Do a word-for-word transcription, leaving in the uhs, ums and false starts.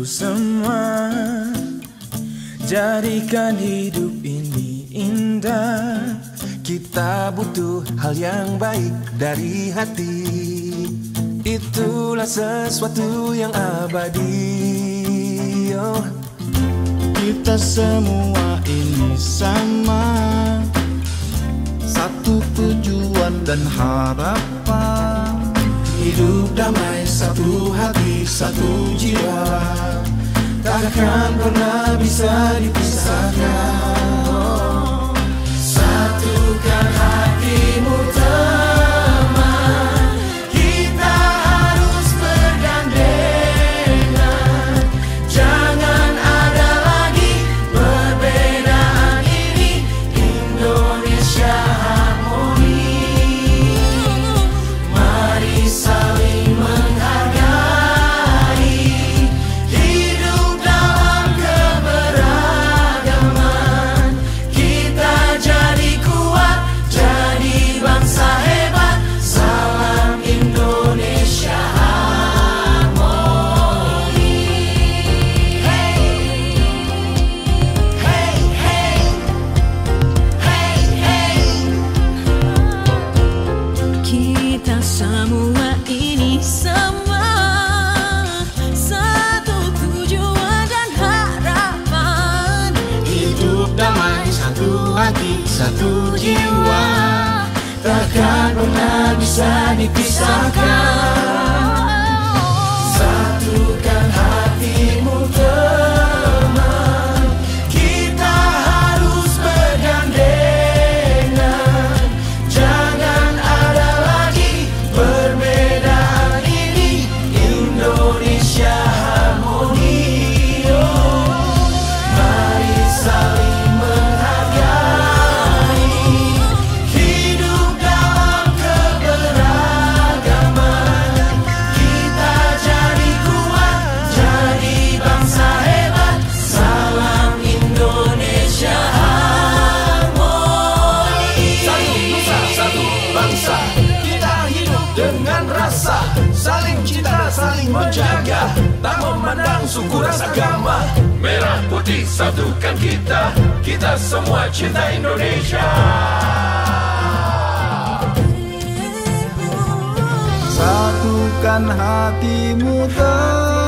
itu semua. Jadikan hidup ini indah. Kita butuh hal yang baik dari hati. Itulah sesuatu yang abadi, oh. Kita semua ini sama, satu tujuan dan harapan. Hidup damai, satu hati, satu jiwa, takkan pernah bisa dipisahkan, oh. Satukan hatimu teman, kita harus bergandengan. Jangan ada lagi perbedaan ini. Indonesia harmoni, mari saling menghargai. Hidup dalam keberagaman, kita jadi kuat, jadi bangsa hebat. Salam Indonesia harmoni. Hey, hey, hey, hey, hey. Kita semua ini sama, satu tujuan dan harapan. Hidup damai, satu hati, satu jiwa, takkan pernah bisa dipisahkan. Satukan hatimu teman, kita harus bergandengan. Jangan ada lagi perbedaan ini. Indonesia harmoni, oh. Mari saling menghargai. Hidup dalam keberagaman, kita jadi kuat, jadi bangsa hebat. Salam Indonesia harmoni. Satu nusa, satu bangsa. Kita hidup dengan rasa, saling cinta, saling menjaga, tak memandang suku ras agama. Merah putih satukan kita. Kita semua cinta Indonesia. Satukan hatimu teman.